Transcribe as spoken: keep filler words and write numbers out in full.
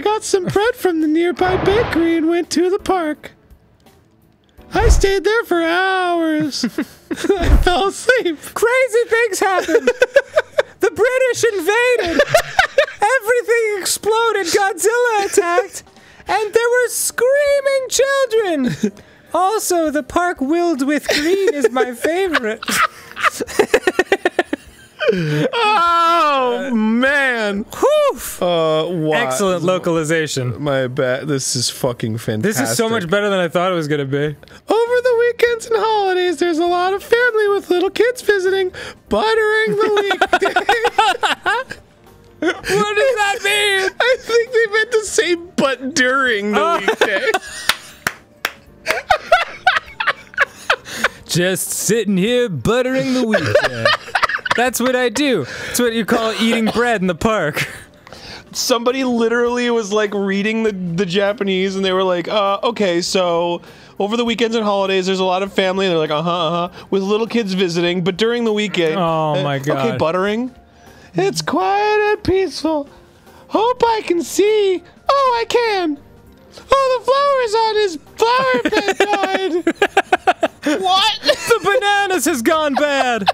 I got some bread from the nearby bakery and went to the park. I stayed there for hours. I fell asleep. Crazy things happened. The British invaded. Everything exploded. Godzilla attacked. And there were screaming children. Also, the park willed with green is my favorite. Oh, uh, man. Woof. Uh, wow. Excellent localization. My bad. This is fucking fantastic. This is so much better than I thought it was going to be. Over the weekends and holidays, there's a lot of family with little kids visiting, buttering the weekdays. What does that mean? I think they meant to say but during the uh. weekday. Just sitting here buttering the weekday. That's what I do. That's what you call eating bread in the park. Somebody literally was like reading the, the Japanese and they were like, uh, okay, so over the weekends and holidays, there's a lot of family. And they're like, uh-huh, uh-huh, with little kids visiting, but during the weekend. Oh, uh, my God. Okay, buttering. It's quiet and peaceful. Hope I can see. Oh, I can. Oh, the flower's on his flower bed died. What? The bananas has gone bad.